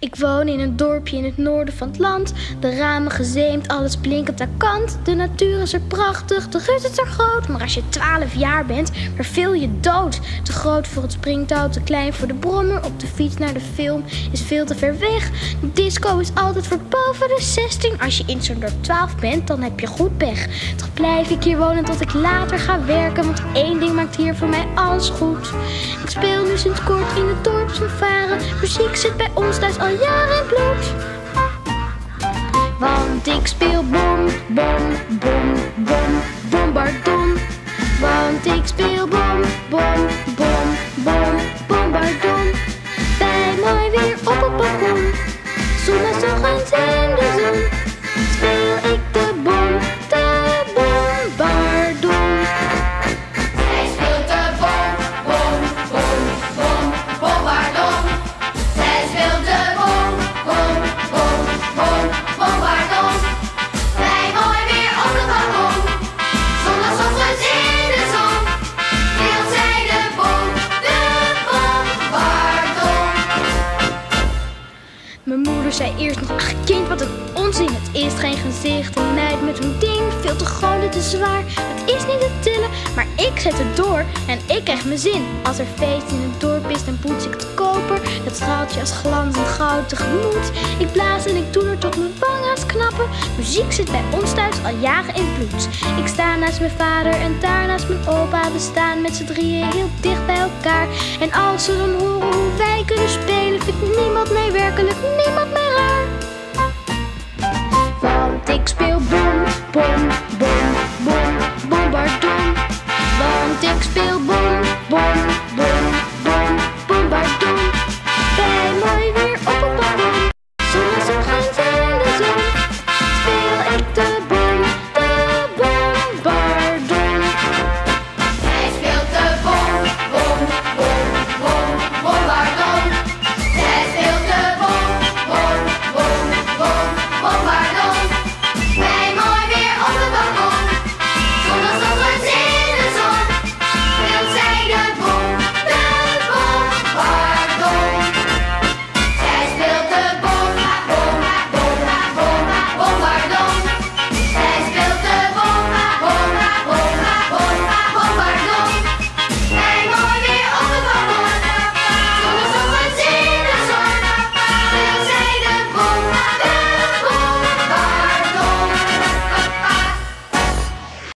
Ik woon in een dorpje in het noorden van het land. De ramen gezeemd, alles blinkend aan kant. De natuur is er prachtig, de rust is er groot. Maar als je 12 jaar bent, verveel je dood. Te groot voor het springtouw, te klein voor de brommer. Op de fiets naar de film is veel te ver weg. De disco is altijd voor boven de 16. Als je in zo'n dorp 12 bent, dan heb je goed pech. Toch blijf ik hier wonen tot ik later ga werken. Want één ding maakt hier voor mij alles goed. Ik speel nu sinds kort in het dorp van varen. Muziek zit bij ons thuis al jaren in bloed. Want ik speel bombardon. Want ik speel bombardon. Bij mooi weer op het balkon. Zondags ochtends in de zon. Speel ik de bombardon. Zij speelt de bombardon. Zij speelt de bombardon. Bij mooi weer op het balkon. Zondags ochtends in de zon. Speelt zij de bombardon. Mijn moeder zei eerst nog: ach kind, wat een onzin. Het is geen gezicht, een meid met een ding. Veel te groot en te zwaar, het is niet te tillen. Maar ik zet het door en ik krijg mijn zin. Als er feest in het dorp is, dan poets ik het koper. Het straaltje als glanzend goud tegemoet. Ik blaas en ik doe er tot mijn wanga's knappen. Muziek zit bij ons thuis al jaren in bloed. Ik sta naast mijn vader en daarnaast mijn opa. We staan met z'n drieën heel dicht bij elkaar. En als ze dan horen hoe wij kunnen spelen, vindt niemand mij werkelijk, niemand mij raar. Ik speel bombardon. Want ik speel bombardon.